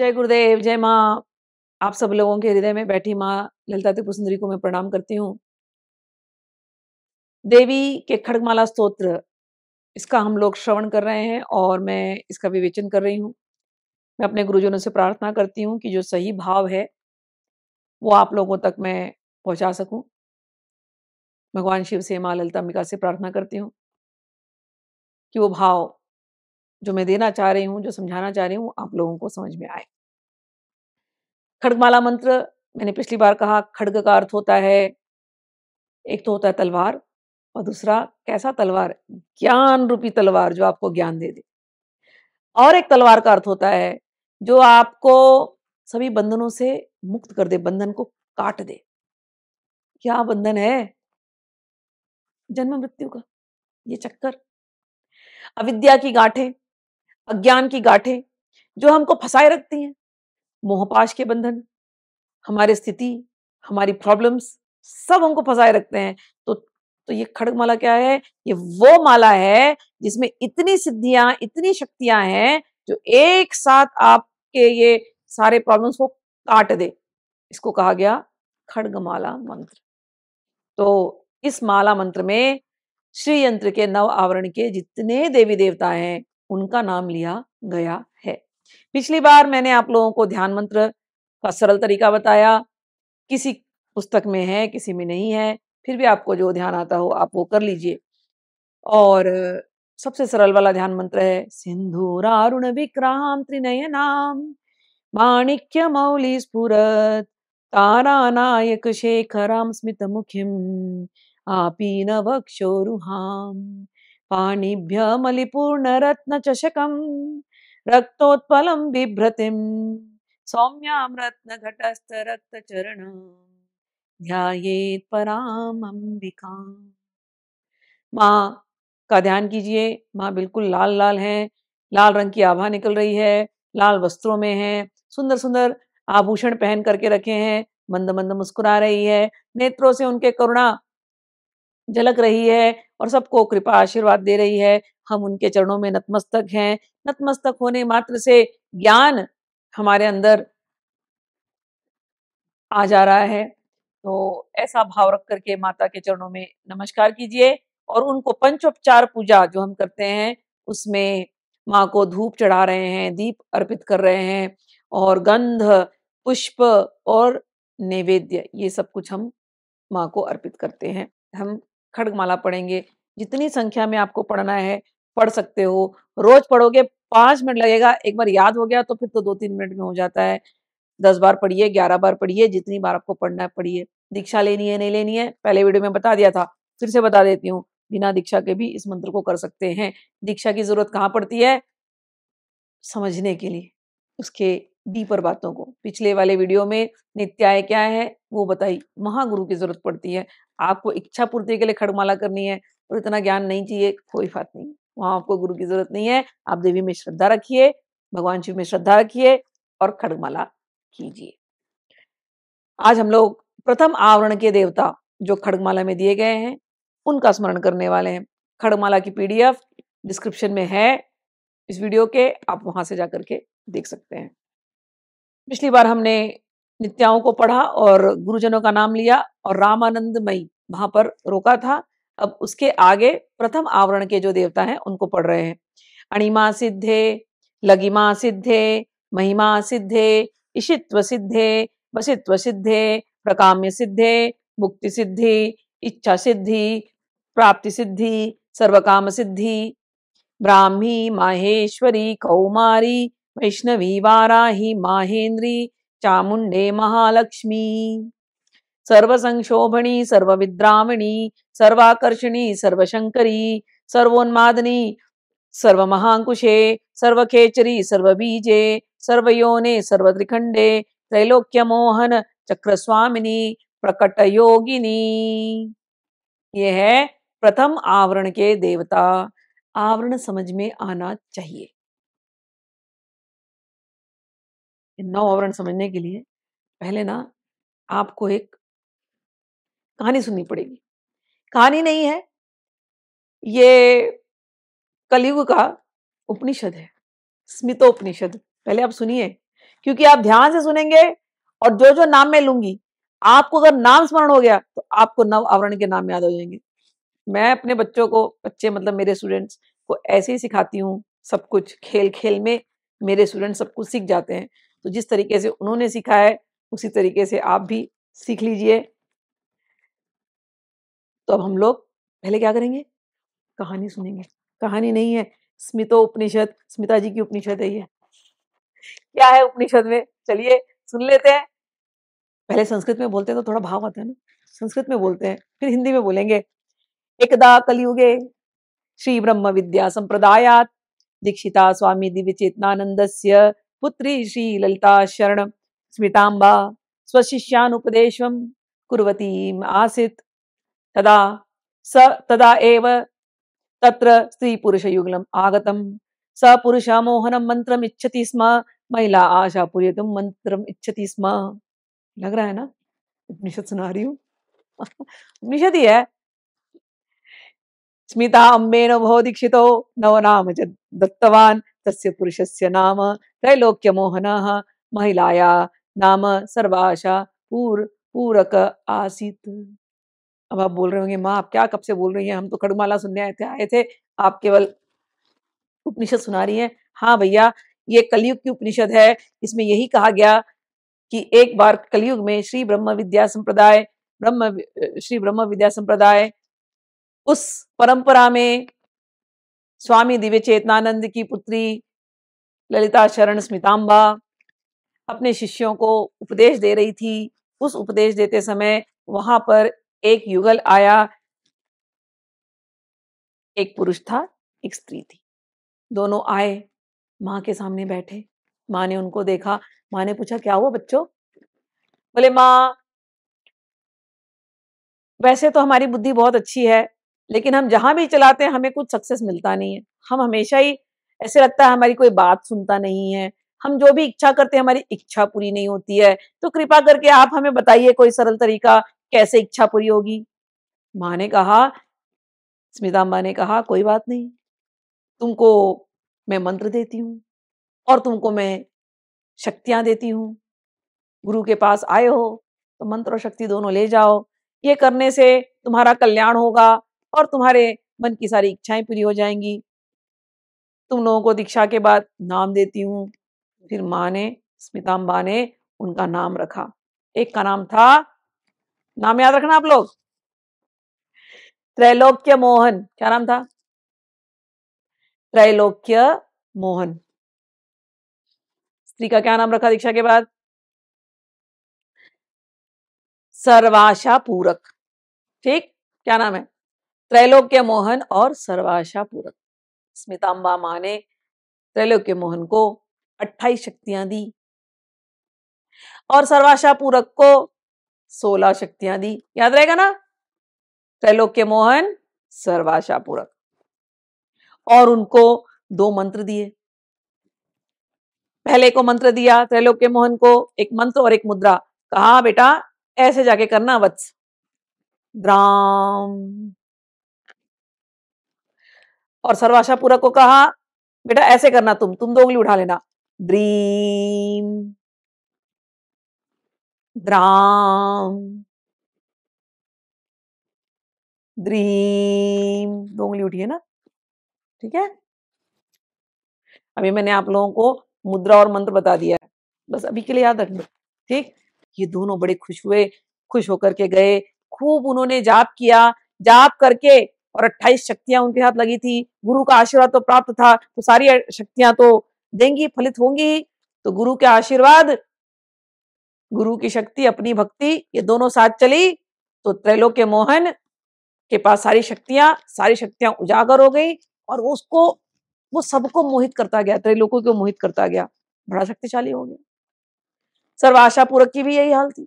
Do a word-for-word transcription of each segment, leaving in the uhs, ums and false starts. जय गुरुदेव, जय माँ। आप सब लोगों के हृदय में बैठी माँ ललिता त्रिपुर सुंदरी को मैं प्रणाम करती हूँ। देवी के खड्गमाला स्तोत्र, इसका हम लोग श्रवण कर रहे हैं और मैं इसका विवेचन कर रही हूँ। मैं अपने गुरुजनों से प्रार्थना करती हूँ कि जो सही भाव है वो आप लोगों तक मैं पहुँचा सकूँ। भगवान शिव से, माँ ललिता अंबिका से प्रार्थना करती हूँ कि वो भाव जो मैं देना चाह रही हूँ, जो समझाना चाह रही हूँ, आप लोगों को समझ में आए। खड्गमाला मंत्र, मैंने पिछली बार कहा, खड्ग का अर्थ होता है, एक तो होता है तलवार और दूसरा कैसा तलवार, ज्ञान रूपी तलवार जो आपको ज्ञान दे दे, और एक तलवार का अर्थ होता है जो आपको सभी बंधनों से मुक्त कर दे, बंधन को काट दे। क्या बंधन है? जन्म मृत्यु का ये चक्कर, अविद्या की गांठें, अज्ञान की गांठें जो हमको फंसाए रखती हैं, मोहपाश के बंधन, हमारी स्थिति, हमारी प्रॉब्लम्स सब हमको फंसाए रखते हैं। तो तो ये खड्गमाला क्या है? ये वो माला है जिसमें इतनी सिद्धियां, इतनी शक्तियां हैं जो एक साथ आपके ये सारे प्रॉब्लम्स को काट दे। इसको कहा गया खड्गमाला मंत्र। तो इस माला मंत्र में श्री यंत्र के नव आवरण के जितने देवी देवता हैं उनका नाम लिया गया है। पिछली बार मैंने आप लोगों को ध्यान मंत्र का सरल तरीका बताया। किसी पुस्तक में है, किसी में नहीं है, फिर भी आपको जो ध्यान आता हो आप वो कर लीजिए। और सबसे सरल वाला ध्यान मंत्र है सिंधुरारुण विक्राम त्रिनयनाम माणिक्य मौली स्फुरत तारा नायक शेखराम स्मित मुखिम आपीन वक्षोरुहां पाणिभ्य मलिपूर्ण रत्न चषकं रक्तोत्पलं बिभ्रतिं सौम्यां रत्न घटस्थ रक्त चरणं ध्यायेत् परां अंबिकां। माँ का ध्यान कीजिए। माँ बिल्कुल लाल लाल हैं, लाल रंग की आभा निकल रही है, लाल वस्त्रों में है, सुंदर सुंदर आभूषण पहन करके रखे हैं, मंद मंद मुस्कुरा रही है, नेत्रों से उनके करुणा झलक रही है और सबको कृपा आशीर्वाद दे रही है। हम उनके चरणों में नतमस्तक हैं। नतमस्तक होने मात्र से ज्ञान हमारे अंदर आ जा रहा है। तो ऐसा भाव रख करके माता के चरणों में नमस्कार कीजिए और उनको पंचोपचार पूजा जो हम करते हैं उसमें माँ को धूप चढ़ा रहे हैं, दीप अर्पित कर रहे हैं और गंध, पुष्प और नैवेद्य, ये सब कुछ हम माँ को अर्पित करते हैं। हम खड्गमाला पढ़ेंगे, जितनी संख्या में आपको पढ़ना है पढ़ सकते हो। रोज पढ़ोगे, पाँच मिनट लगेगा, एक बार याद हो गया तो फिर तो दो तीन मिनट में हो जाता है। दस बार पढ़िए, ग्यारह बार पढ़िए, जितनी बार आपको पढ़ना है पढ़िए। दीक्षा लेनी है नहीं लेनी है पहले वीडियो में बता दिया था, फिर से बता देती हूँ, बिना दीक्षा के भी इस मंत्र को कर सकते हैं। दीक्षा की जरूरत कहाँ पड़ती है? समझने के लिए, उसके डीपर बातों को। पिछले वाले वीडियो में नित्याय क्या है वो बताई। महागुरु की जरूरत पड़ती है। आपको इच्छा पूर्ति के लिए खड्गमाला करनी है और इतना ज्ञान नहीं चाहिए, कोई बात नहीं, वहां आपको गुरु की जरूरत नहीं है। आप देवी में श्रद्धा रखिए, भगवान शिव में श्रद्धा रखिए और खड्गमाला कीजिए। आज हम लोग प्रथम आवरण के देवता जो खड्गमाला में दिए गए हैं उनका स्मरण करने वाले हैं। खड्गमाला की पीडीएफ डिस्क्रिप्शन में है इस वीडियो के, आप वहां से जाकर के देख सकते हैं। पिछली बार हमने नित्याओं को पढ़ा और गुरुजनों का नाम लिया और रामानंदमयी वहां पर रोका था। अब उसके आगे प्रथम आवरण के जो देवता हैं उनको पढ़ रहे हैं। अणिमा सिद्धे, लगिमा सिद्धे, महिमा सिद्धे, इशित्व सिद्धे, वसित्व सिद्धे, प्रकाम्य सिद्धे, मुक्ति सिद्धि, इच्छा सिद्धि, प्राप्ति सिद्धि, सर्वकाम सिद्धि, ब्राह्मी, माहेश्वरी, कौमारी, वैष्णवी, वाराही, माहेंद्री, चामुंडे, महालक्ष्मी, सर्वसंशोभनी, सर्वविद्रामणी, सर्वाकर्षणी, सर्वशंकरी, सर्वोन्मादनी, सर्वमहांकुशे, सर्वखेचरी, सर्वबीजे, सर्वयोने, सर्वत्रिखंडे, त्रैलोक्यमोहन चक्र स्वामिनी, प्रकट योगिनी। ये है प्रथम आवरण के देवता। आवरण समझ में आना चाहिए। नौ आवरण समझने के लिए पहले ना आपको एक कहानी सुननी पड़ेगी। कहानी नहीं है ये, कलयुग का उपनिषद है, स्मिता उपनिषद। पहले आप सुनिए क्योंकि आप ध्यान से सुनेंगे और जो जो नाम मैं लूंगी, आपको अगर नाम स्मरण हो गया तो आपको नवावरण के नाम याद हो जाएंगे। मैं अपने बच्चों को, बच्चे मतलब मेरे स्टूडेंट्स को ऐसे ही सिखाती हूँ सब कुछ, खेल खेल में मेरे स्टूडेंट सब कुछ सीख जाते हैं। तो जिस तरीके से उन्होंने सीखा है उसी तरीके से आप भी सीख लीजिए। तो अब हम लोग पहले क्या करेंगे, कहानी सुनेंगे। कहानी नहीं है, स्मिता उपनिषद, स्मिता जी की उपनिषद है ये। क्या है उपनिषद में, चलिए सुन लेते हैं। पहले संस्कृत में बोलते हैं तो थोड़ा भाव आता है ना, संस्कृत में बोलते हैं फिर हिंदी में बोलेंगे। एकदा कलियुगे श्री ब्रह्म विद्या संप्रदायात दीक्षिता स्वामी दिव्य चेतनानंदस्य पुत्री श्री ललिता शरण स्मितांबा स्वशिष्यानुपदेशं कुर्वतीम आसित तदा स तदा एव तत्र स्त्री पुरुष युगलम आगतम स पुरुष मोहनम मंत्रम इच्छति स्म महिला आशा पूजयितुम मंत्रम इच्छति स्म। लग रहा है ना उपनिषद सुना रही हूँ उपनिषद ही है। स्मिता अम्बेन भो दीक्षितो नवनाम च दत्तवान तस्य पुरुषस्य नाम त्रैलोक्यमोहनः महिलाया नाम सर्वाशा पूर पूरक आसित। अब आप बोल रहे होंगे माँ आप क्या कब से बोल रही हैं, हम तो खड्गमाला सुनने आए थे आए थे आप केवल उपनिषद सुना रही हैं। हाँ भैया, ये कलयुग की उपनिषद है, इसमें यही कहा गया कि एक बार कलयुग में श्री ब्रह्म विद्या संप्रदाय ब्रह्म श्री ब्रह्म विद्या संप्रदाय उस परंपरा में स्वामी दिव्य चेतनानंद की पुत्री ललिता शरण स्मितांबा अपने शिष्यों को उपदेश दे रही थी। उस उपदेश देते समय वहां पर एक युगल आया, एक पुरुष था एक स्त्री थी। दोनों आए, माँ के सामने बैठे, माँ ने उनको देखा। माँ ने पूछा क्या हुआ बच्चों? बोले माँ वैसे तो हमारी बुद्धि बहुत अच्छी है, लेकिन हम जहां भी चलाते हैं हमें कुछ सक्सेस मिलता नहीं है। हम हमेशा ही ऐसे लगता है हमारी कोई बात सुनता नहीं है, हम जो भी इच्छा करते हैं हमारी इच्छा पूरी नहीं होती है। तो कृपा करके आप हमें बताइए कोई सरल तरीका, कैसे इच्छा पूरी होगी। माँ ने कहा, स्मितांबा ने कहा कोई बात नहीं, तुमको मैं मंत्र देती हूँ और तुमको मैं शक्तियाँ देती हूँ। गुरु के पास आए हो तो मंत्र और शक्ति दोनों ले जाओ, ये करने से तुम्हारा कल्याण होगा और तुम्हारे मन की सारी इच्छाएं पूरी हो जाएंगी। तुम लोगों को दीक्षा के बाद नाम देती हूँ। फिर माँ ने, स्मितांबा ने उनका नाम रखा। एक का नाम था, नाम याद रखना आप लोग, त्रैलोक्य मोहन। क्या नाम था? त्रैलोक्य मोहन। स्त्री का क्या नाम रखा दीक्षा के बाद? सर्वाशा पूरक। ठीक, क्या नाम है? त्रैलोक्य मोहन और सर्वाशा पूरक। स्मितांबा माँ ने त्रैलोक्य मोहन को अट्ठाईस शक्तियां दी और सर्वाशा पूरक को सोलह शक्तियां दी। याद रहेगा ना, त्रैलोक्य मोहन, सर्वाशा पूरक। और उनको दो मंत्र दिए। पहले को मंत्र दिया त्रैलोक्य मोहन को, एक मंत्र और एक मुद्रा। कहा बेटा ऐसे जाके करना वत्स, द्राम। और सर्वाशा पूरक को कहा बेटा ऐसे करना, तुम तुम दो उंगली उठा लेना, ड्रीम द्राम द्रीम, दो उंगली उठी है ना, ठीक है। अभी मैंने आप लोगों को मुद्रा और मंत्र बता दिया है, बस अभी के लिए याद रखना, ठीक। ये दोनों बड़े खुश हुए, खुश होकर के गए, खूब उन्होंने जाप किया। जाप करके और अट्ठाईस शक्तियां उनके हाथ लगी थी। गुरु का आशीर्वाद तो प्राप्त था, तो सारी शक्तियां तो देंगी, फलित होंगी। तो गुरु के आशीर्वाद, गुरु की शक्ति, अपनी भक्ति, ये दोनों साथ चली। तो त्रैलोक्य मोहन के पास सारी शक्तियां सारी शक्तियां उजागर हो गई और वो उसको वो सबको मोहित करता गया, त्रैलोक्य को मोहित करता गया, बड़ा शक्तिशाली हो गया। सर्वाशा पूरक की भी यही हाल थी।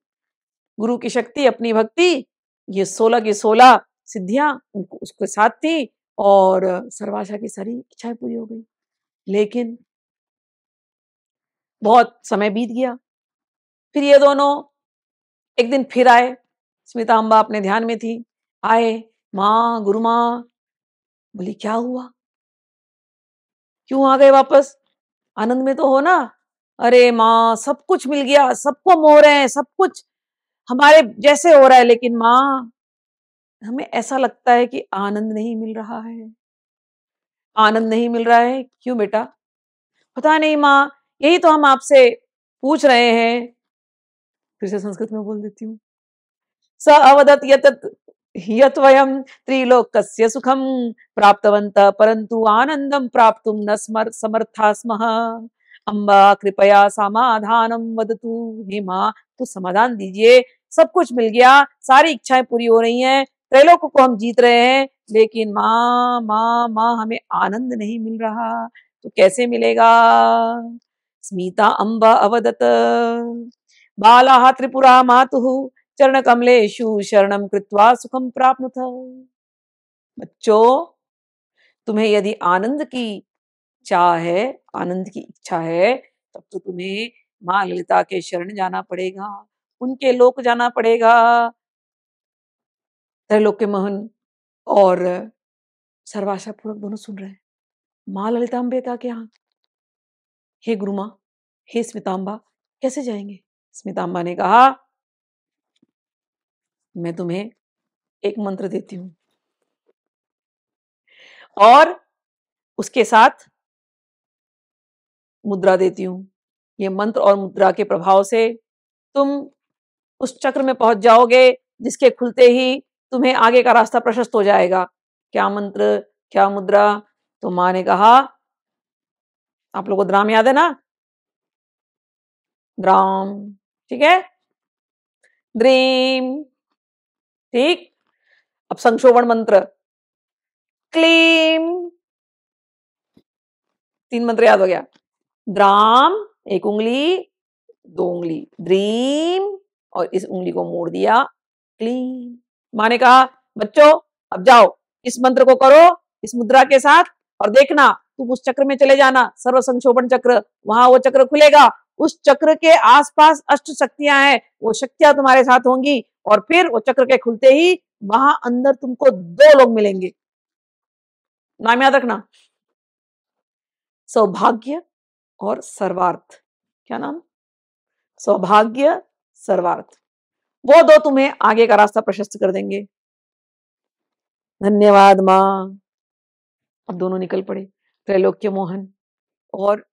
गुरु की शक्ति, अपनी भक्ति, ये सोलह की सोलह सिद्धियां उनको उसके साथ थी और सर्वाशा की सारी इच्छाएं पूरी हो गई। लेकिन बहुत समय बीत गया। फिर ये दोनों एक दिन फिर आए। स्मितांबा अपने ध्यान में थी, आए, माँ गुरु माँ। बोली क्या हुआ, क्यों आ गए वापस, आनंद में तो हो ना। अरे माँ सब कुछ मिल गया, सबको मोह रहे हैं, सब कुछ हमारे जैसे हो रहा है, लेकिन माँ हमें ऐसा लगता है कि आनंद नहीं मिल रहा है, आनंद नहीं मिल रहा है। क्यों बेटा? पता नहीं माँ, यही तो हम आपसे पूछ रहे हैं। फिर से संस्कृत में बोल देती हूँ। स अवदत यत् यत् वयम् त्रिलोकस्य सुखम प्राप्तवन्तः परंतु आनंदम प्राप्तुम न समर्था स्मः। अम्बा कृपया समाधानम वदतु। हे माँ तो समाधान दीजिए, सब कुछ मिल गया, सारी इच्छाएं पूरी हो रही हैं, त्रैलोक्य को हम जीत रहे हैं, लेकिन माँ माँ माँ हमें आनंद नहीं मिल रहा, तो कैसे मिलेगा? स्मिता अम्बा अवदत बालाः त्रिपुरा मातुः चरण कमलेषु शरणं कृत्वा सुखं प्राप्नुत। बच्चों तुम्हें यदि आनंद की चाह है, आनंद की इच्छा है, तब तो तुम्हें माँ ललिता के शरण जाना पड़ेगा, उनके लोक जाना पड़ेगा। त्रैलोक्यमोहन और सर्वाशा पूरक दोनों सुन रहे हैं माँ ललिता अंबिका के यहाँ। हे गुरु माँ, हे स्मितांबा, कैसे जाएंगे? स्मितांबा ने कहा मैं तुम्हें एक मंत्र देती हूं और उसके साथ मुद्रा देती हूं। ये मंत्र और मुद्रा के प्रभाव से तुम उस चक्र में पहुंच जाओगे जिसके खुलते ही तुम्हें आगे का रास्ता प्रशस्त हो जाएगा। क्या मंत्र, क्या मुद्रा? तो माँ ने कहा, आप लोगों को द्राम याद है ना? द्राम, ठीक है, द्रीम, ठीक। अब संक्षोभण मंत्र क्लीम, तीन मंत्र याद हो गया। द्राम एक उंगली, दो उंगली, द्रीम और इस उंगली को मोड़ दिया, क्लीम। माँ ने कहा बच्चों अब जाओ, इस मंत्र को करो इस मुद्रा के साथ और देखना तुम उस चक्र में चले जाना, सर्व संक्षोभण चक्र, वहां वो चक्र खुलेगा। उस चक्र के आसपास अष्ट शक्तियां हैं, वो शक्तियां तुम्हारे साथ होंगी और फिर वो चक्र के खुलते ही वहां अंदर तुमको दो लोग मिलेंगे। नाम याद रखना, सौभाग्य और सर्वार्थ। क्या नाम? सौभाग्य, सर्वार्थ, वो दो तुम्हें आगे का रास्ता प्रशस्त कर देंगे। धन्यवाद माँ। अब दोनों निकल पड़े, त्रैलोक्य मोहन और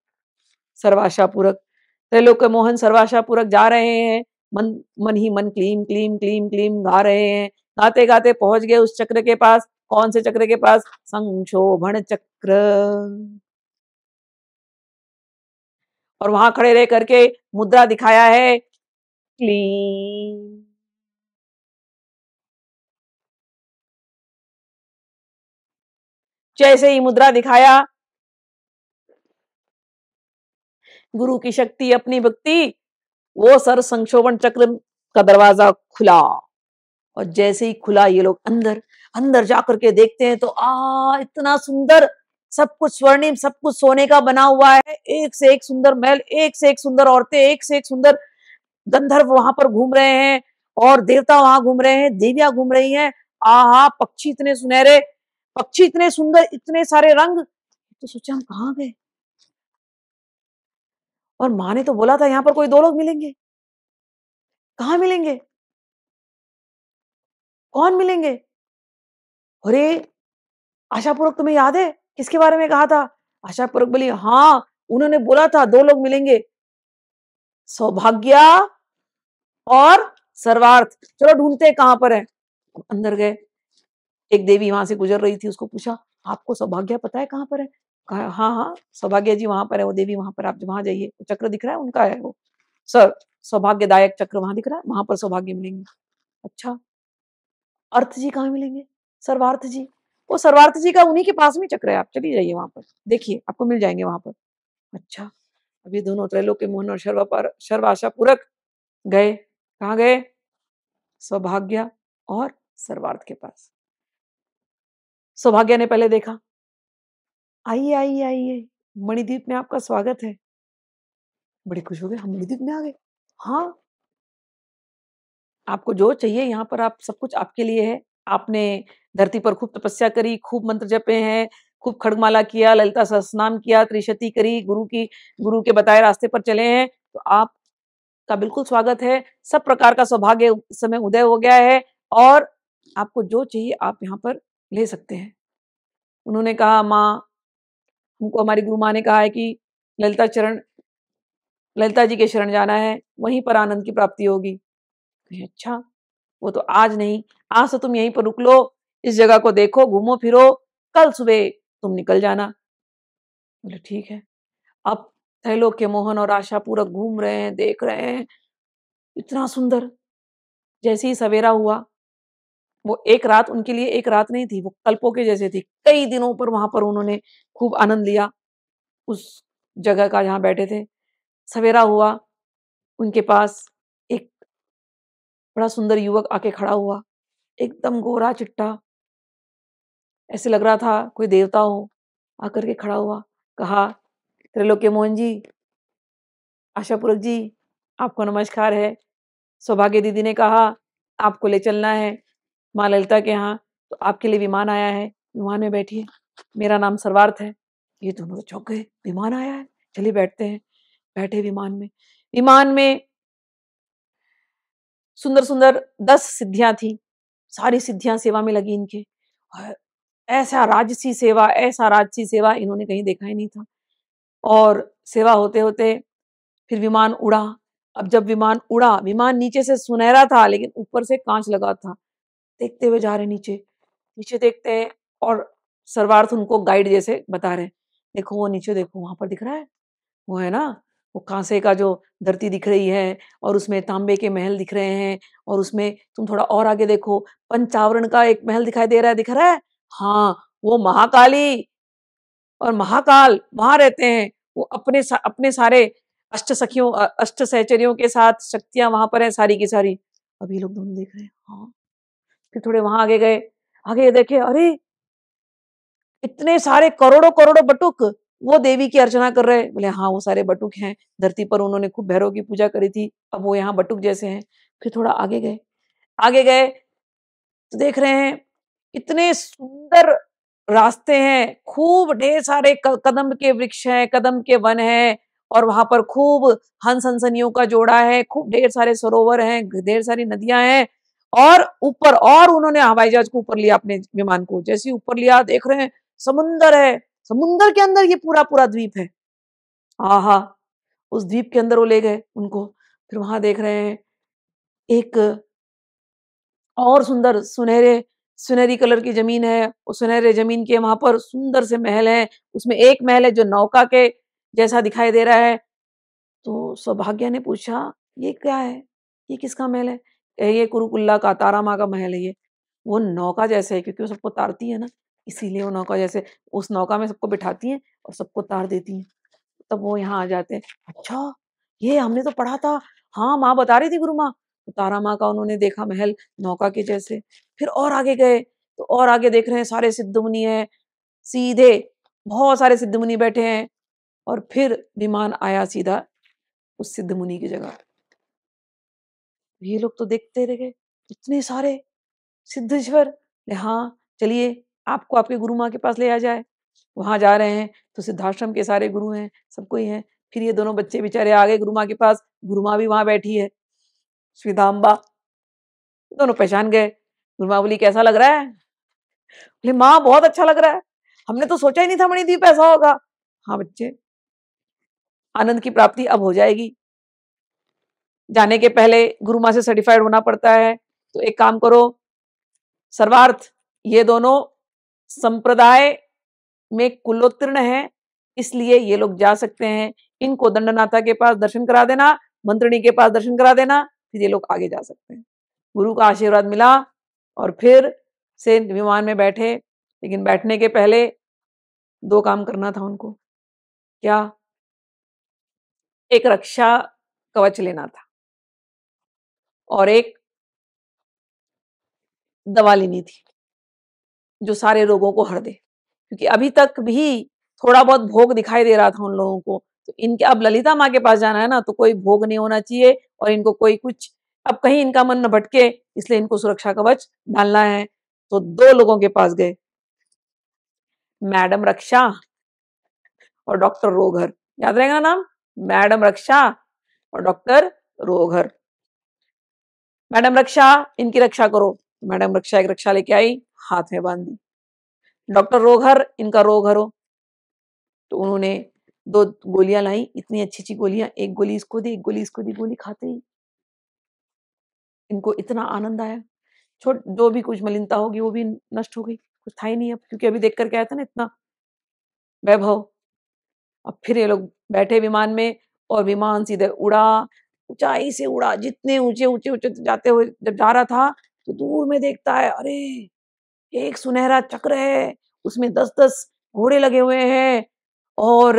सर्वाशा पूरक। त्रैलोक्य मोहन सर्वाशा पूरक जा रहे हैं, मन मन ही मन क्लीम क्लीम क्लीम क्लीम गा रहे हैं। गाते गाते पहुंच गए उस चक्र के पास। कौन से चक्र के पास? संक्षोभण चक्र। और वहां खड़े रह करके मुद्रा दिखाया है क्लीम। जैसे ही मुद्रा दिखाया, गुरु की शक्ति, अपनी भक्ति, वो सर संक्षोभण चक्र का दरवाजा खुला। और जैसे ही खुला ये लोग अंदर अंदर जाकर के देखते हैं तो आ इतना सुंदर, सब कुछ स्वर्णिम, सब कुछ सोने का बना हुआ है, एक से एक सुंदर महल, एक से एक सुंदर औरतें, एक से एक सुंदर गंधर्व वहां पर घूम रहे हैं और देवता वहां घूम रहे हैं, देवियां घूम रही हैं। आहा, पक्षी इतने सुनहरे, पक्षी इतने सुंदर, इतने सारे रंग। तो सोचा हम कहाँ गए? और माँ ने तो बोला था यहाँ पर कोई दो लोग मिलेंगे, कहाँ मिलेंगे, कौन मिलेंगे? अरे आशा पूरक, तुम्हें याद है किसके बारे में कहा था? आशा पूरक बोली हाँ, उन्होंने बोला था दो लोग मिलेंगे, सौभाग्य और सर्वार्थ। चलो ढूंढते हैं कहाँ पर है। अंदर गए, एक देवी वहां से गुजर रही थी, उसको पूछा आपको सौभाग्य पता है कहाँ पर है? हाँ हाँ सौभाग्य जी वहां पर है, वो देवी वहां पर, आप वहां जाइए, वो चक्र दिख रहा है उनका है वो सर, सौभाग्यदायक चक्र वहां दिख रहा है, वहां पर सौभाग्य मिलेंगे। अच्छा, अर्थ जी कहाँ मिलेंगे? सर्वार्थ जी, वो सर्वार्थ जी का उन्हीं के पास में चक्र है, आप चली जाइए वहां पर, देखिए आपको मिल जाएंगे वहां पर। अच्छा, अभी दोनों त्रैलोक्य मोहन और शर्वा शर्वाशा पूरक गए, कहाँ गए? सौभाग्य और सर्वार्थ के पास। सौभाग्य ने पहले देखा, आइए आइए आइए, मणिद्वीप में आपका स्वागत है। बड़े खुश हो गए, हम मणिद्वीप में आ गए, हाँ आपको जो चाहिए यहाँ पर आप, सब कुछ आपके लिए है, आपने धरती पर खूब तपस्या करी, खूब मंत्र जपे हैं, खूब खड़गमाला किया, ललिता सहस्त्रनाम किया, त्रिशती करी, गुरु की गुरु के बताए रास्ते पर चले हैं तो आप का बिल्कुल स्वागत है। सब प्रकार का सौभाग्य इस समय उदय हो गया है और आपको जो चाहिए आप यहाँ पर ले सकते हैं। उन्होंने कहा माँ, हमको हमारी गुरु माँ ने कहा है कि ललिता चरण ललिता जी के शरण जाना है, वहीं पर आनंद की प्राप्ति होगी। अच्छा, वो तो आज नहीं, आज तो तुम यहीं पर रुक लो, इस जगह को देखो, घूमो फिरो, कल सुबह तुम निकल जाना। बोले ठीक है। अब त्रैलोक्य मोहन और आशा पूरक घूम रहे हैं, देख रहे हैं, इतना सुंदर। जैसे ही सवेरा हुआ, वो एक रात उनके लिए एक रात नहीं थी, वो कल्पों के जैसे थी। कई दिनों पर वहां पर उन्होंने खूब आनंद लिया उस जगह का जहाँ बैठे थे। सवेरा हुआ, उनके पास एक बड़ा सुंदर युवक आके खड़ा हुआ, एकदम गोरा चिट्टा, ऐसे लग रहा था कोई देवता हो। आकर के खड़ा हुआ, कहा त्रैलोक्य मोहन जी, आशा पूरक जी, आपको नमस्कार है। सौभाग्य दीदी ने कहा आपको ले चलना है माँ ललिता के यहाँ, तो आपके लिए विमान आया है, विमान में बैठिए, मेरा नाम सर्वार्थ है। ये दोनों तो चौंक गए, विमान आया है, चलिए बैठते हैं। बैठे विमान में। विमान में सुंदर सुंदर दस सिद्धियां थी, सारी सिद्धियां सेवा में लगी इनके। ऐसा राजसी सेवा, ऐसा राजसी सेवा इन्होंने कहीं देखा ही नहीं था। और सेवा होते होते फिर विमान उड़ा। अब जब विमान उड़ा, विमान नीचे से सुनहरा था लेकिन ऊपर से कांच लगा था। देखते हुए जा रहे, नीचे नीचे देखते हैं और सर्वार्थ उनको गाइड जैसे बता रहे, देखो वो नीचे देखो, वहां पर दिख रहा है वो, है ना, वो कांसे का जो धरती दिख रही है और उसमें तांबे के महल दिख रहे हैं, और उसमें तुम थोड़ा और आगे देखो पंचावरण का एक महल दिखाई दे रहा है, दिख रहा है, हाँ वो महाकाली और महाकाल वहां रहते हैं। वो अपने सा, अपने सारे अष्ट सखियों अष्ट सहचरियों के साथ शक्तियां वहां पर है सारी की सारी। अब ये लोग दोनों देख रहे हैं। हाँ, फिर थोड़े वहां आगे गए, आगे देखे, अरे इतने सारे करोड़ों करोड़ों बटुक वो देवी की अर्चना कर रहे। बोले हाँ वो सारे बटुक हैं, धरती पर उन्होंने खूब भैरव की पूजा करी थी, अब वो यहाँ बटुक जैसे हैं। फिर थोड़ा आगे गए, आगे गए तो देख रहे हैं इतने सुंदर रास्ते हैं, खूब ढेर सारे कदम के वृक्ष हैं, कदम के वन हैं, और वहां पर खूब हंस हंसनियों का जोड़ा है, खूब ढेर सारे सरोवर हैं, ढेर सारी नदियां हैं। और ऊपर और उन्होंने हवाई जहाज को ऊपर लिया, अपने विमान को जैसे ऊपर लिया, देख रहे हैं समुंदर है, समुंदर के अंदर ये पूरा पूरा द्वीप है। आहा, उस द्वीप के अंदर वो ले गए उनको। फिर वहां देख रहे हैं एक और सुंदर सुनहरे सुनहरी कलर की जमीन है, और सुनहरे जमीन के वहां पर सुंदर से महल है, उसमें एक महल है जो नौका के जैसा दिखाई दे रहा है। तो सौभाग्य ने पूछा ये क्या है, ये किसका महल है? ये कुरुकुल्ला का तारा माँ का महल है। ये वो नौका जैसे है क्योंकि वो सबको तारती है ना, इसीलिए वो नौका जैसे, उस नौका में सबको बिठाती हैं और सबको तार देती हैं, तब वो यहाँ आ जाते हैं। अच्छा, ये हमने तो पढ़ा था, हाँ माँ बता रही थी, गुरु माँ। तो तारा माँ का उन्होंने देखा महल नौका के जैसे। फिर और आगे गए तो और आगे देख रहे हैं सारे सिद्ध मुनि हैं, सीधे बहुत सारे सिद्ध मुनि बैठे हैं। और फिर विमान आया सीधा उस सिद्ध मुनि की जगह। ये लोग तो देखते रह गए, इतने सारे सिद्धेश्वर। हाँ चलिए आपको आपके गुरु माँ के पास ले आ जाए। वहां जा रहे हैं तो सिद्धाश्रम के सारे गुरु हैं, सब कोई हैं। फिर ये दोनों बच्चे बेचारे आ गए गुरु माँ के पास, गुरु माँ भी वहां बैठी है, स्मिताम्बा। दोनों पहचान गए। गुरु माँ बोली कैसा लग रहा है? बोले माँ बहुत अच्छा लग रहा है, हमने तो सोचा ही नहीं था मणिद्वीप ऐसा होगा। हाँ बच्चे, आनंद की प्राप्ति अब हो जाएगी। जाने के पहले गुरु माँ से सर्टिफाइड होना पड़ता है, तो एक काम करो सर्वार्थ, ये दोनों संप्रदाय में कुलोत्तीर्ण हैं, इसलिए ये लोग जा सकते हैं। इनको दंडनाथा के पास दर्शन करा देना, मंत्रिणी के पास दर्शन करा देना, फिर ये लोग आगे जा सकते हैं। गुरु का आशीर्वाद मिला और फिर से विमान में बैठे। लेकिन बैठने के पहले दो काम करना था उनको। क्या? एक रक्षा कवच लेना था और एक दवा लेनी थी जो सारे रोगों को हर दे, क्योंकि अभी तक भी थोड़ा बहुत भोग दिखाई दे रहा था उन लोगों को। तो इनके अब ललिता माँ के पास जाना है ना, तो कोई भोग नहीं होना चाहिए और इनको कोई कुछ, अब कहीं इनका मन न भटके, इसलिए इनको सुरक्षा कवच डालना है। तो दो लोगों के पास गए। मैडम रक्षा और डॉक्टर रोघर, याद रहेगा ना नाम, मैडम रक्षा और डॉक्टर रोघर। मैडम रक्षा, इनकी रक्षा करो। मैडम रक्षा एक रक्षा लेके आई, हाथ में बांध दी। डॉक्टर रोघर, इनका रोग हरो। तो उन्होंने दो गोलियां लाई, इतनी अच्छी अच्छी गोलियां, एक गोली इसको दी, एक गोली इसको दी। गोली खाते ही इनको इतना आनंद आया, छोट जो भी कुछ मलिनता होगी वो भी नष्ट हो गई, कुछ था ही नहीं अब, क्योंकि अभी देख करके आया था ना इतना वैभव। अब फिर ये लोग बैठे विमान में और विमान सीधे उड़ा, ऊंचाई से उड़ा। जितने ऊंचे ऊंचे ऊंचे जाते हुए जब जा रहा था तो दूर में देखता है, अरे एक सुनहरा चक्र है, उसमें दस दस घोड़े लगे हुए हैं और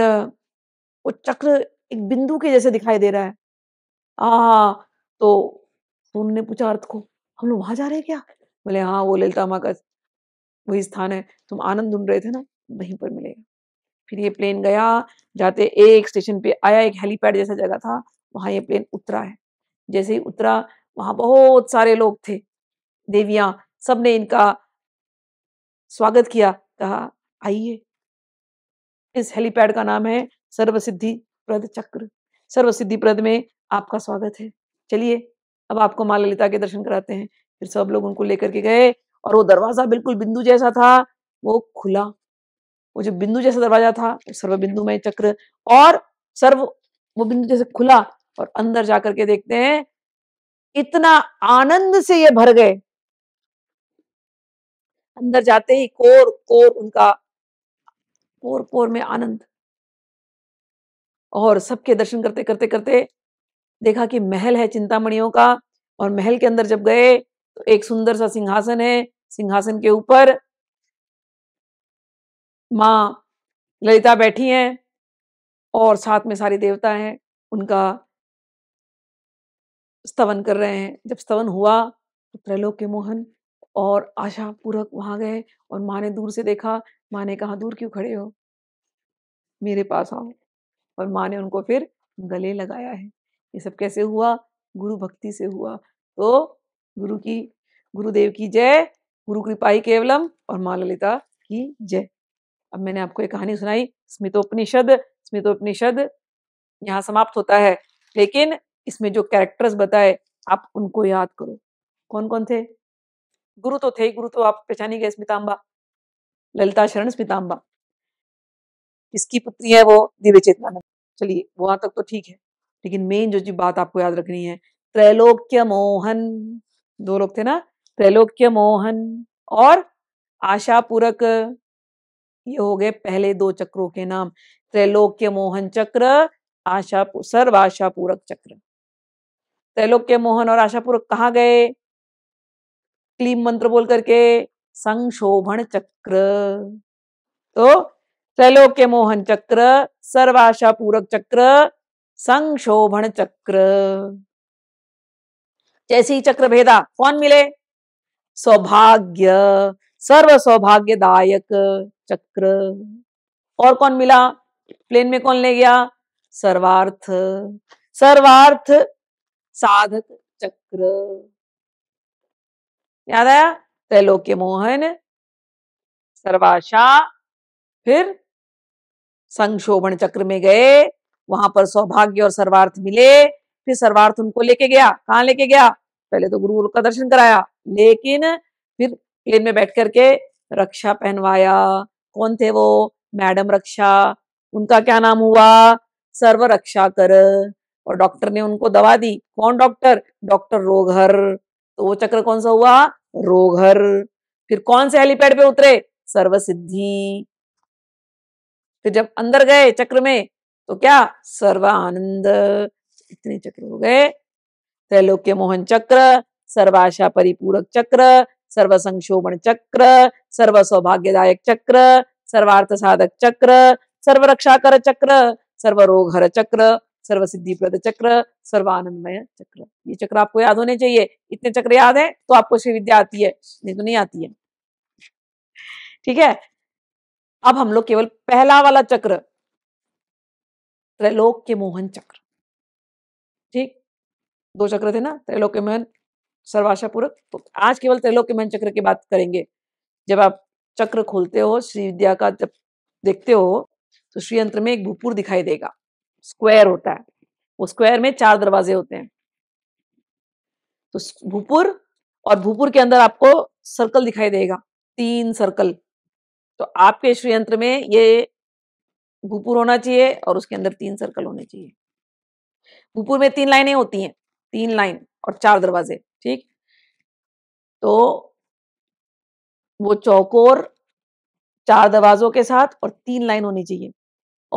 वो चक्र एक बिंदु के जैसे दिखाई दे रहा है। आ तो उन्होंने पूछा अर्थ को, हम लोग वहां जा रहे हैं क्या? बोले हाँ, वो ललिता माँ का वही स्थान है, तुम आनंद ढूंढ रहे थे ना, वहीं पर मिलेगा। फिर ये प्लेन गया, जाते एक स्टेशन पे आया, एक हेलीपैड जैसा जगह था, वहां ये प्लेन उतरा है। जैसे ही उतरा वहां बहुत सारे लोग थे, देवियां, सबने इनका स्वागत किया, कहा आइए। इस हेलीपैड का नाम है सर्व सिद्धि प्रद चक्र, सर्व सिद्धि प्रद में आपका स्वागत है, चलिए अब आपको माँ ललिता के दर्शन कराते हैं। फिर सब लोग उनको लेकर के गए और वो दरवाजा बिल्कुल बिंदु जैसा था, वो खुला। वो जो बिंदु जैसा दरवाजा था, सर्व बिंदु में चक्र और सर्व वो बिंदु जैसे खुला, और अंदर जाकर के देखते हैं, इतना आनंद से ये भर गए। अंदर जाते ही कोर कोर उनका पोर पोर में आनंद, और सबके दर्शन करते करते करते देखा कि महल है चिंतामणियों का, और महल के अंदर जब गए तो एक सुंदर सा सिंहासन है। सिंहासन के ऊपर माँ ललिता बैठी हैं और साथ में सारे देवता हैं, उनका स्तवन कर रहे हैं। जब स्तवन हुआ तो त्रैलोक्यमोहन और आशा पूरक वहां गए, और माँ ने दूर से देखा। माँ ने कहा दूर क्यों खड़े हो, मेरे पास आओ, और माँ ने उनको फिर गले लगाया है। ये सब कैसे हुआ? गुरु भक्ति से हुआ। तो गुरु की, गुरुदेव की जय, गुरु कृपाई केवलम, और माँ ललिता की जय। अब मैंने आपको एक कहानी सुनाई, स्मितोपनिषद। स्मितोपनिषद यहाँ समाप्त होता है, लेकिन इसमें जो कैरेक्टर्स बताए आप उनको याद करो। कौन कौन थे? गुरु तो थे, गुरु तो आप पहचान ही गए, स्मितांबा, ललिता शरण स्मितांबा। किसकी पुत्री है वो? दिव्य चेतनानंद। चलिए वहां तक तो ठीक है, लेकिन मेन जो जी बात आपको याद रखनी है, त्रैलोक्य मोहन, दो लोग थे ना, त्रैलोक्य मोहन और आशा पूरक। ये हो गए पहले दो चक्रों के नाम, त्रैलोक्य मोहन चक्र, आशा सर्व आशा पूरक चक्र। त्रैलोक्य मोहन और आशा पूरक कहाँ गए? क्लीम मंत्र बोल करके संशोभन चक्र। तो त्रैलोक्य मोहन चक्र, सर्वाशा पूरक चक्र, संशोभन चक्र। जैसे ही चक्र भेदा कौन मिले? सौभाग्य, सर्व सौभाग्यदायक चक्र। और कौन मिला? प्लेन में कौन ले गया? सर्वार्थ, सर्वार्थ साधक चक्र। याद आया? त्रैलोक्य मोहन, सर्वाशा, फिर संशोभन चक्र में गए, वहां पर सौभाग्य और सर्वार्थ मिले। फिर सर्वार्थ उनको लेके गया, कहाँ लेके गया? पहले तो गुरु का दर्शन कराया, लेकिन फिर प्लेन में बैठ करके रक्षा पहनवाया। कौन थे वो? मैडम रक्षा। उनका क्या नाम हुआ? सर्व रक्षा कर। और डॉक्टर ने उनको दवा दी। कौन डॉक्टर? डॉक्टर रोघर। तो वो चक्र कौन सा हुआ? रोघर। फिर कौन से हेलीपैड पे उतरे? सर्व सिद्धि। फिर जब अंदर गए चक्र में तो क्या? सर्व आनंद। इतने चक्र हो गए, त्रैलोक्य मोहन चक्र, सर्वाशा परिपूरक चक्र, सर्व संशोभन चक्र, सर्व सौभाग्यदायक चक्र, सर्वार्थ साधक चक्र, सर्व रक्षाकर चक्र, सर्व रोघर चक्र, सर्व सिद्धि प्रद चक्र, सर्वानंदमय चक्र। ये चक्र आपको याद होने चाहिए। इतने चक्र याद हैं तो आपको श्री विद्या आती है, नहीं तो नहीं आती है। ठीक है, अब हम लोग केवल पहला वाला चक्र, त्रैलोक्य मोहन चक्र। ठीक, दो चक्र थे ना, त्रैलोक्य मोहन सर्वाशा पूरक। तो आज केवल त्रैलोक्य मोहन चक्र की बात करेंगे। जब आप चक्र खोलते हो, श्री विद्या का जब देखते हो तो श्री यंत्र में एक भूपुर दिखाई देगा, स्क्वायर होता है, वो स्क्वायर में चार दरवाजे होते हैं। तो भूपुर, और भूपुर के अंदर आपको सर्कल दिखाई देगा, तीन सर्कल। तो आपके श्री यंत्र में ये भूपुर होना चाहिए और उसके अंदर तीन सर्कल होने चाहिए। भूपुर में तीन लाइनें होती हैं, तीन लाइन और चार दरवाजे, ठीक। तो वो चौकोर चार दरवाजों के साथ और तीन लाइन होनी चाहिए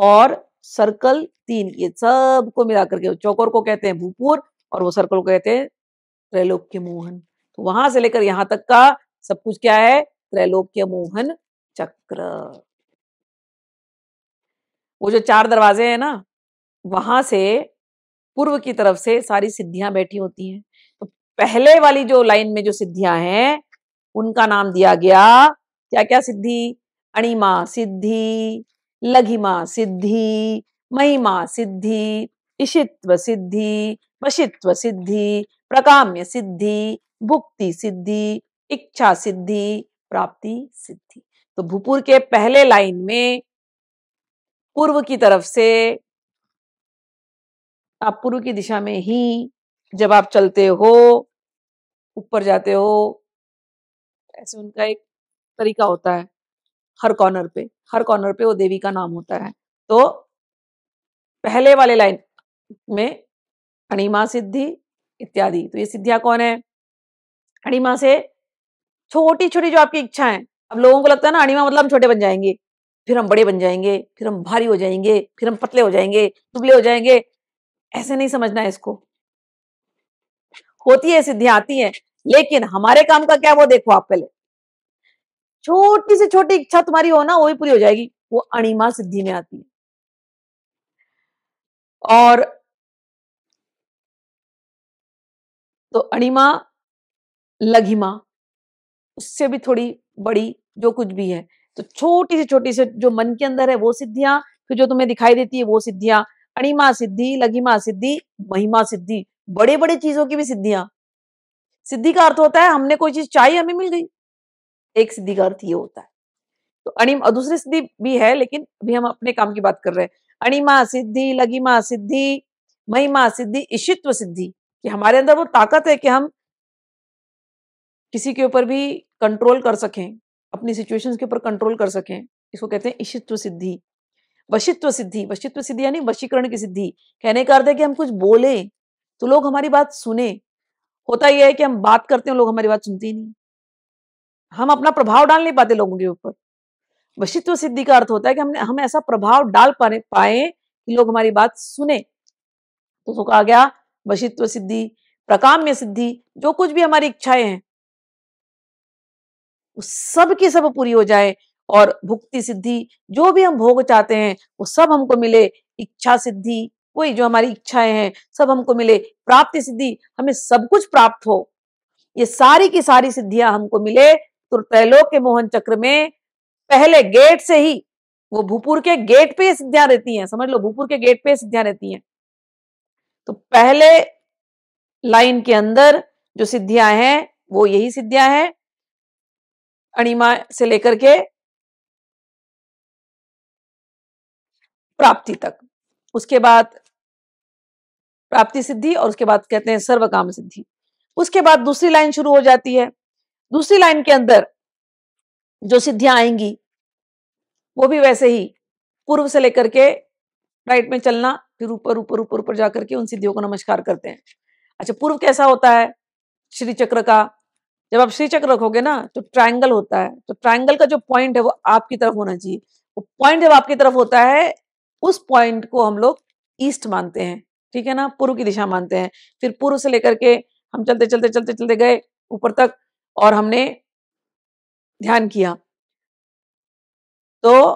और सर्कल तीन, ये सब को मिला करके चौकोर को कहते हैं भूपुर और वो सर्कल को कहते हैं त्रैलोक्य मोहन। तो वहां से लेकर यहां तक का सब कुछ क्या है? त्रैलोक्य मोहन चक्र। वो जो चार दरवाजे हैं ना, वहां से पूर्व की तरफ से सारी सिद्धियां बैठी होती हैं। तो पहले वाली जो लाइन में जो सिद्धियां हैं उनका नाम दिया गया क्या क्या सिद्धि? अणिमा सिद्धि, लघिमा सिद्धि, महिमा सिद्धि, इशित्व सिद्धि, वशित्व सिद्धि, प्रकाम्य सिद्धि, भुक्ति सिद्धि, इच्छा सिद्धि, प्राप्ति सिद्धि। तो भूपुर के पहले लाइन में पूर्व की तरफ से, आप पूर्व की दिशा में ही जब आप चलते हो, ऊपर जाते हो, ऐसे उनका एक तरीका होता है, हर कॉर्नर पे हर कॉर्नर पे वो देवी का नाम होता है। तो पहले वाले लाइन में अणिमा सिद्धि इत्यादि। तो ये सिद्धियां कौन है? अणिमा से छोटी छोटी जो आपकी इच्छा है। अब लोगों को लगता है ना अणिमा मतलब हम छोटे बन जाएंगे, फिर हम बड़े बन जाएंगे, फिर हम भारी हो जाएंगे, फिर हम पतले हो जाएंगे, दुबले हो जाएंगे। ऐसे नहीं समझना है इसको। होती है सिद्धियां, आती है, लेकिन हमारे काम का क्या है वो देखो। आप पहले छोटी से छोटी इच्छा तुम्हारी हो ना, वो भी पूरी हो जाएगी, वो अणिमा सिद्धि में आती है। और तो अणिमा लघिमा उससे भी थोड़ी बड़ी जो कुछ भी है, तो छोटी से छोटी से जो मन के अंदर है वो सिद्धियां, फिर जो तुम्हें दिखाई देती है वो सिद्धियां, अणिमा सिद्धि, लघिमा सिद्धि, महिमा सिद्धि, बड़े बड़े चीजों की भी सिद्धियां। सिद्धि का अर्थ होता है हमने कोई चीज चाहिए, हमें मिल गई, एक सिद्धि का अर्थ ये होता है। तो अणिमा, दूसरी सिद्धि भी है लेकिन अभी हम अपने काम की बात कर रहे हैं। अणिमा सिद्धि, लघिमा सिद्धि, महिमा सिद्धि, इशित्व सिद्धि, कि हमारे अंदर वो ताकत है कि हम किसी के ऊपर भी कंट्रोल कर सकें, अपनी सिचुएशंस के ऊपर कंट्रोल कर सकें, इसको कहते हैं इशित्व सिद्धि। वशित्व सिद्धि, वशित्व सिद्धि यानी वशीकरण की सिद्धि। कहने का अर्थ है कि हम कुछ बोले तो लोग हमारी बात सुने। होता यह है कि हम बात करते हैं, लोग हमारी बात सुनते ही नहीं, हम अपना प्रभाव डाल नहीं पाते लोगों के ऊपर। वशित्व सिद्धि का अर्थ होता है कि हमने हम ऐसा प्रभाव डाल पाने पाए कि लोग हमारी बात सुने, तो उसको कहा गया वशित्व सिद्धि। प्रकाम्य सिद्धि, जो कुछ भी हमारी इच्छाएं हैं उस सब की सब पूरी हो जाए। और भुक्ति सिद्धि, जो भी हम भोग चाहते हैं वो सब हमको मिले। इच्छा सिद्धि, वही जो हमारी इच्छाएं हैं सब हमको मिले। प्राप्ति सिद्धि, हमें सब कुछ प्राप्त हो। ये सारी की सारी सिद्धियां हमको मिले। तो त्रैलोक्य मोहन चक्र में पहले गेट से ही, वो भूपुर के गेट पे सिद्धियां रहती हैं, समझ लो भूपुर के गेट पे सिद्धियां रहती हैं। तो पहले लाइन के अंदर जो सिद्धियां हैं वो यही सिद्धियां हैं, अणिमा से लेकर के प्राप्ति तक। उसके बाद प्राप्ति सिद्धि और उसके बाद कहते हैं सर्वकाम सिद्धि। उसके बाद दूसरी लाइन शुरू हो जाती है। दूसरी लाइन के अंदर जो सिद्धियां आएंगी वो भी वैसे ही पूर्व से लेकर के राइट में चलना, फिर ऊपर ऊपर ऊपर ऊपर जाकर के उन सिद्धियों को नमस्कार करते हैं। अच्छा, पूर्व कैसा होता है श्री चक्र का? जब आप श्री चक्र रखोगे ना तो ट्रायंगल होता है, तो ट्रायंगल का जो पॉइंट है वो आपकी तरफ होना चाहिए। वो पॉइंट जब आपकी तरफ होता है, उस पॉइंट को हम लोग ईस्ट मानते हैं, ठीक है ना, पूर्व की दिशा मानते हैं। फिर पूर्व से लेकर के हम चलते चलते चलते चलते गए ऊपर तक और हमने ध्यान किया, तो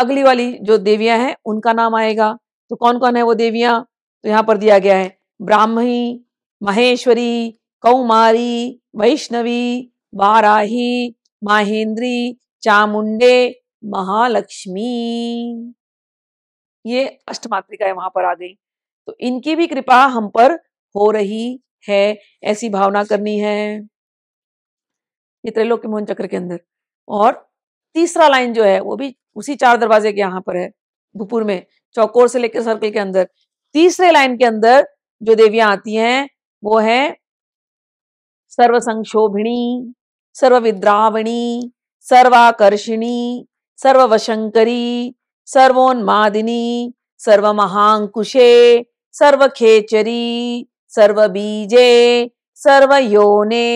अगली वाली जो देवियां हैं उनका नाम आएगा। तो कौन कौन है वो देवियां? तो यहाँ पर दिया गया है ब्राह्मी, महेश्वरी, कौमारी, वैष्णवी, वाराही, माहेंद्री, चामुंडे, महालक्ष्मी। ये अष्टमातृकाएं वहां पर आ गई। तो इनकी भी कृपा हम पर हो रही है, ऐसी भावना करनी है। ये त्रैलोक्य मोहन चक्र के अंदर और तीसरा लाइन जो है वो भी उसी चार दरवाजे के यहाँ पर है भूपुर में, चौकोर से लेकर सर्कल के अंदर तीसरे लाइन के अंदर जो देवियां आती हैं वो है सर्व संक्षोभिणी, सर्व विद्रावणी, सर्वाकर्षिणी, सर्ववशंकरी, सर्वोन्मादिनी, सर्व महांकुशे, सर्वखेचरी, सर्वबीजे, सर्वयोने,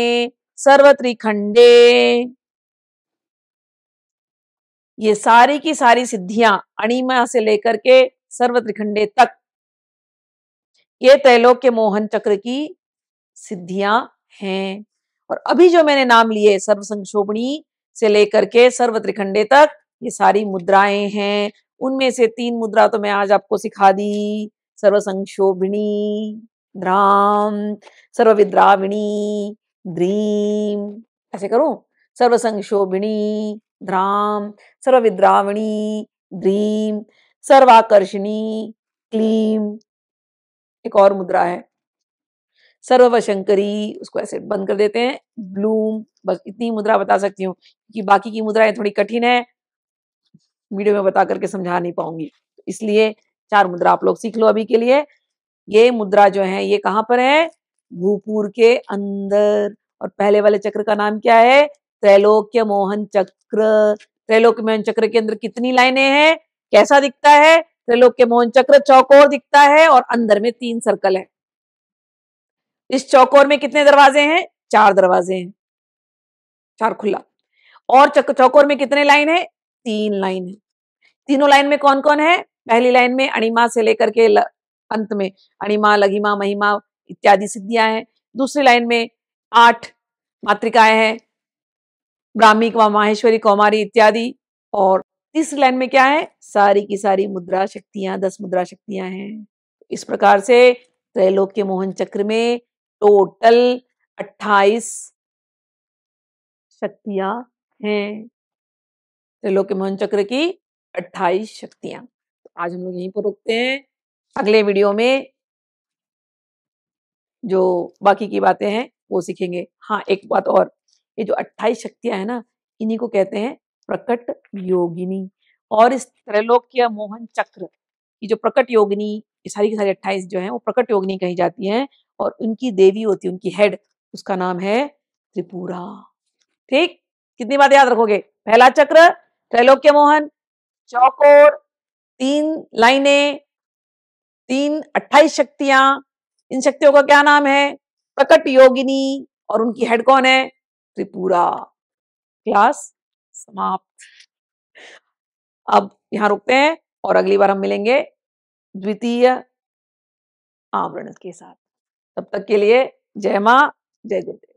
सर्वत्रिखंडे। ये सारी की सारी सिद्धियां अणिमा से लेकर के सर्वत्रिखंडे तक ये त्रैलोक्य मोहन चक्र की सिद्धियां हैं। और अभी जो मैंने नाम लिए सर्व संक्षोभणी से लेकर के सर्वत्रिखंडे तक ये सारी मुद्राएं हैं, उनमें से तीन मुद्रा तो मैं आज आपको सिखा दी, सर्व संक्षोभिणी द्राम, सर्व विद्राविणी द्रीम, ऐसे करूं, सर्व संक्षोभिणी द्राम, सर्व विद्राविणी द्रीम, सर्वाकर्षिणी क्लीम। एक और मुद्रा है सर्ववशंकरी, उसको ऐसे बंद कर देते हैं, ब्लूम। बस इतनी मुद्रा बता सकती हूँ क्योंकि बाकी की मुद्राएं थोड़ी कठिन है, वीडियो में बता करके समझा नहीं पाऊंगी, इसलिए चार मुद्रा आप लोग सीख लो अभी के लिए। ये मुद्रा जो है ये कहाँ पर है? भूपुर के अंदर। और पहले वाले चक्र का नाम क्या है? त्रैलोक्य मोहन चक्र। त्रैलोक्य मोहन चक्र के अंदर कितनी लाइनें हैं, कैसा दिखता है? त्रैलोक्य मोहन चक्र चौकोर दिखता है और अंदर में तीन सर्कल है। इस चौकोर में कितने दरवाजे हैं? चार दरवाजे हैं, चार खुला। और चौकोर में कितने लाइन है? तीन लाइन है। तीनों लाइन में कौन कौन है? पहली लाइन में अणिमा से लेकर के ल, अंत में अणिमा लघिमा महिमा इत्यादि सिद्धियां हैं। दूसरी लाइन में आठ मातृकाएं हैं, ब्राह्मी माहेश्वरी कौमारी इत्यादि। और तीसरी लाइन में क्या है? सारी की सारी मुद्रा शक्तियां, दस मुद्रा शक्तियां हैं। इस प्रकार से त्रैलोक्य मोहन चक्र में टोटल अट्ठाईस शक्तियां हैं। त्रैलोक्य मोहन चक्र की अट्ठाईस शक्तियां। तो आज हम लोग यहीं पर रुकते हैं, अगले वीडियो में जो बाकी की बातें हैं वो सीखेंगे। हाँ, एक बात और, ये जो अट्ठाईस शक्तियां हैं ना, इन्हीं को कहते हैं प्रकट योगिनी। और इस त्रैलोक्य मोहन चक्र की जो प्रकट योगिनी, ये सारी की सारी अट्ठाईस जो हैं वो प्रकट योगिनी कही जाती हैं, और उनकी देवी होती है, उनकी हेड, उसका नाम है त्रिपुरा। ठीक, कितनी बातें याद रखोगे? पहला चक्र त्रैलोक्य मोहन, चौकोर, तीन लाइनें, तीन अट्ठाईस शक्तियां, इन शक्तियों का क्या नाम है? प्रकट योगिनी, और उनकी हेड कौन है? त्रिपुरा। क्लास समाप्त। अब यहां रुकते हैं और अगली बार हम मिलेंगे द्वितीय आवरण के साथ। तब तक के लिए जय मां, जय गुरुदेव।